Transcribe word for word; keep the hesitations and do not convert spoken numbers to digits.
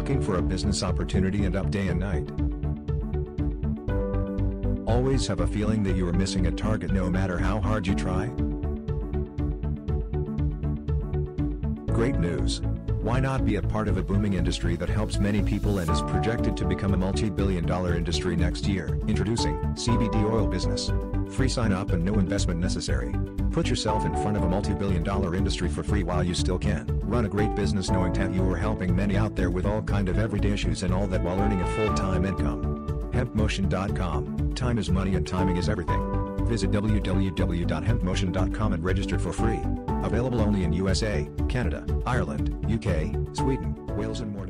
Looking for a business opportunity and up day and night? Always have a feeling that you are missing a target no matter how hard you try? Great news! Why not be a part of a booming industry that helps many people and is projected to become a multi-billion dollar industry next year? Introducing C B D Oil Business. Free sign up and no investment necessary. Put yourself in front of a multi-billion dollar industry for free while you still can. Run a great business knowing that you are helping many out there with all kind of everyday issues, and all that while earning a full-time income. Hemp Motion dot com. Time is money and timing is everything. Visit w w w dot hemp motion dot com and register for free. Available only in U S A, Canada, Ireland, U K, Sweden, Wales and more.